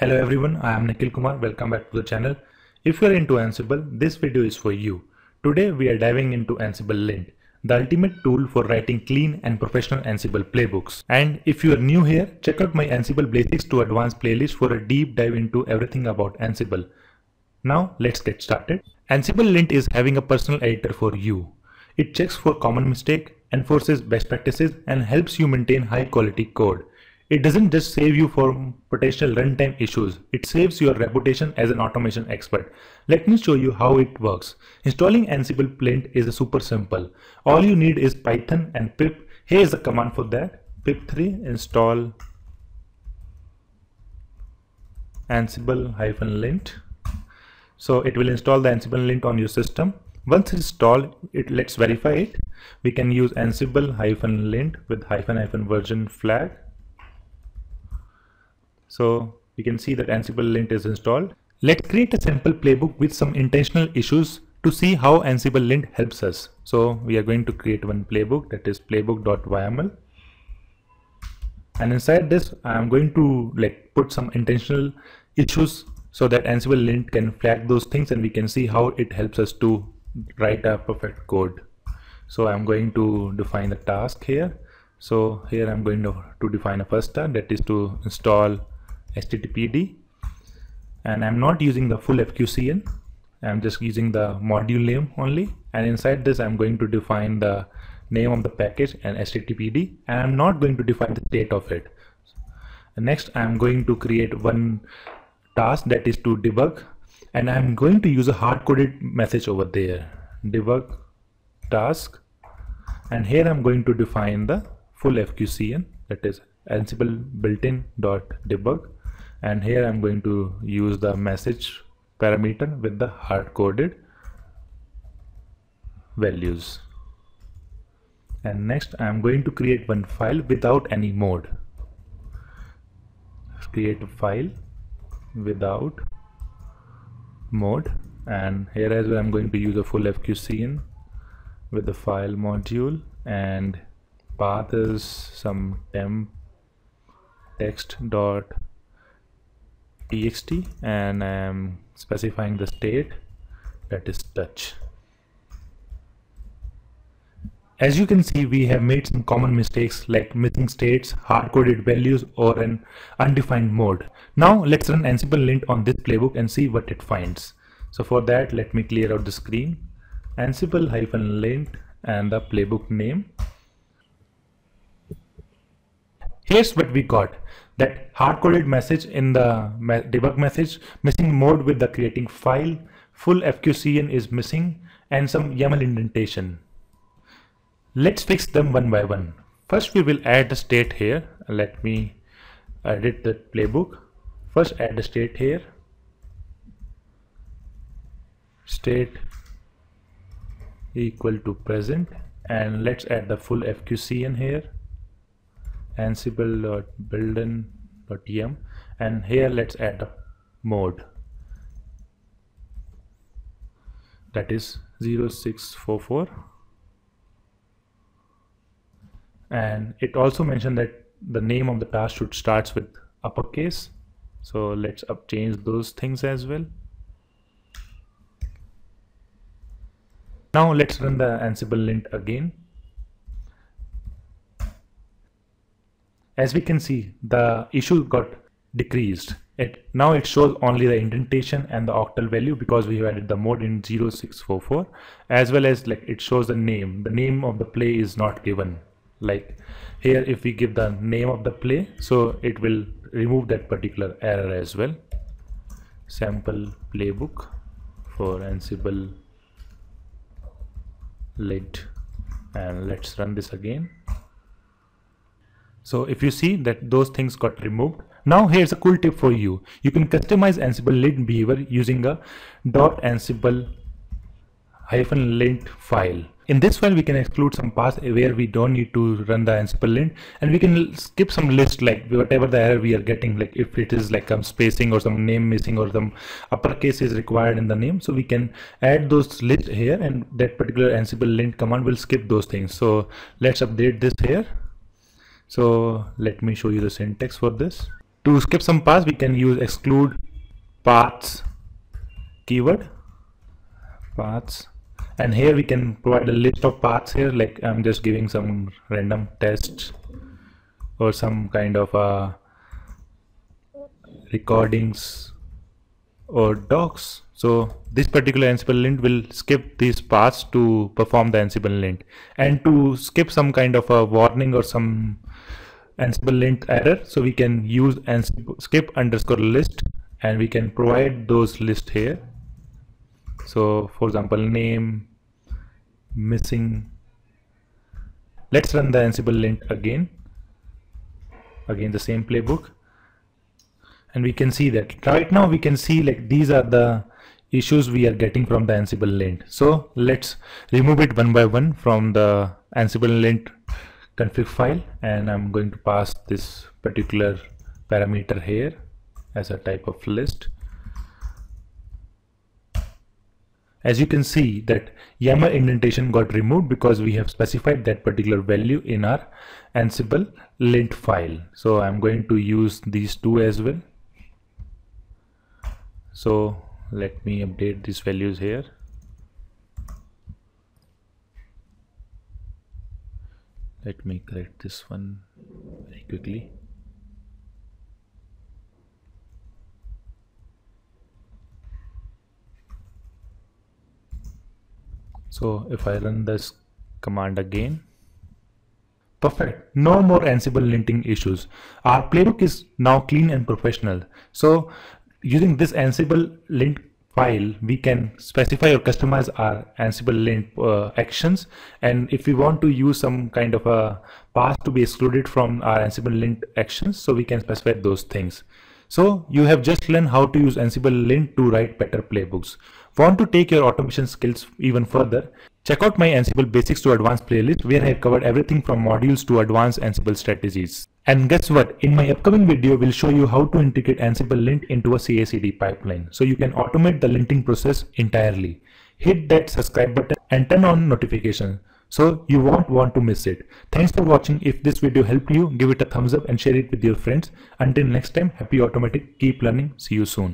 Hello everyone, I am Nikhil Kumar. Welcome back to the channel. If you are into Ansible, this video is for you. Today we are diving into Ansible Lint, the ultimate tool for writing clean and professional Ansible playbooks. And if you are new here, check out my Ansible Basics to Advanced playlist for a deep dive into everything about Ansible. Now let's get started. Ansible Lint is having a personal editor for you. It checks for common mistakes, enforces best practices, and helps you maintain high quality code. It doesn't just save you from potential runtime issues, it saves your reputation as an automation expert. Let me show you how it works. Installing Ansible Lint is super simple. All you need is Python and pip. Here is the command for that. pip3 install ansible-lint. So it will install the Ansible Lint on your system. Once installed, let's verify it. We can use ansible-lint with --version flag. So you can see that Ansible Lint is installed. Let's create a sample playbook with some intentional issues to see how Ansible Lint helps us. So we are going to create one playbook, that is playbook.yml. And inside this, I am going to put some intentional issues so that Ansible Lint can flag those things and we can see how it helps us to write a perfect code. So I'm going to define the task here. So here I'm going to define a first task, that is to install HTTPD, and I'm not using the full FQCN, I'm just using the module name only, and inside this I'm going to define the name of the package and HTTPD, and I'm not going to define the state of it. And next I'm going to create one task, that is to debug, and I'm going to use a hard-coded message over there, debug task, and here I'm going to define the full FQCN, that is ansible.builtin.debug, and here I'm going to use the message parameter with the hard-coded values. And next I'm going to create one file without any mode. Create a file without mode, and here as well I'm going to use a full FQCN with the file module, and path is some temp text.txt, and I am specifying the state, that is touch. As you can see, we have made some common mistakes like missing states, hard-coded values, or an undefined mode. Now let's run Ansible Lint on this playbook and see what it finds. So for that, let me clear out the screen. Ansible-lint and the playbook name. Here's what we got: that hard-coded message in the debug message, missing mode with the creating file, full FQCN is missing, and some YAML indentation. Let's fix them one by one. First we will add the state here. Let me edit the playbook. First add the state here. State equal to present, and let's add the full FQCN here, ansible.builtin.ym, and here let's add a mode, that is 0644, and it also mentioned that the name of the task should start with uppercase, so let's change those things as well. Now let's run the Ansible Lint again. As we can see, the issue got decreased. Now it shows only the indentation and the octal value because we have added the mode in 0644, as well as it shows the name. The name of the play is not given. Like here, if we give the name of the play, so it will remove that particular error as well. Sample playbook for Ansible Lint, and let's run this again. So if you see that those things got removed. Now here's a cool tip for you. You can customize Ansible Lint behavior using a .ansible-lint file. In this file we can exclude some paths where we don't need to run the Ansible Lint, and we can skip some list, like whatever the error we are getting, like if it is like some spacing or some name missing or some uppercase is required in the name, so we can add those lists here, and that particular Ansible Lint command will skip those things. So let's update this here. So let me show you the syntax for this. To skip some paths, we can use exclude paths keyword, paths, and here we can provide a list of paths here, like I'm just giving some random tests or some kind of recordings or docs. So this particular Ansible lint will skip these paths to perform the Ansible lint, and to skip some kind of a warning or some Ansible lint error, so we can use Ansible skip underscore list, and we can provide those list here. So for example, name missing. Let's run the Ansible lint again the same playbook, and we can see that right now we can see like these are the issues we are getting from the Ansible lint. So let's remove it one by one from the Ansible lint config file, and I'm going to pass this particular parameter here as a type of list. As you can see that YAML indentation got removed because we have specified that particular value in our Ansible lint file. So I'm going to use these two as well. So let me update these values here. Let me correct this one very quickly. So if I run this command again, perfect, no more Ansible linting issues. Our playbook is now clean and professional. So using this Ansible lint file, we can specify or customize our Ansible lint actions, and if we want to use some kind of a path to be excluded from our Ansible lint actions, so we can specify those things. So you have just learned how to use Ansible lint to write better playbooks. Want to take your automation skills even further? Check out my Ansible Basics to Advanced playlist, where I have covered everything from modules to advanced Ansible strategies. And guess what? In my upcoming video, we'll show you how to integrate Ansible lint into a CI/CD pipeline, so you can automate the linting process entirely. Hit that subscribe button and turn on notifications, so you won't want to miss it. Thanks for watching. If this video helped you, give it a thumbs up and share it with your friends. Until next time, happy automating, keep learning, see you soon.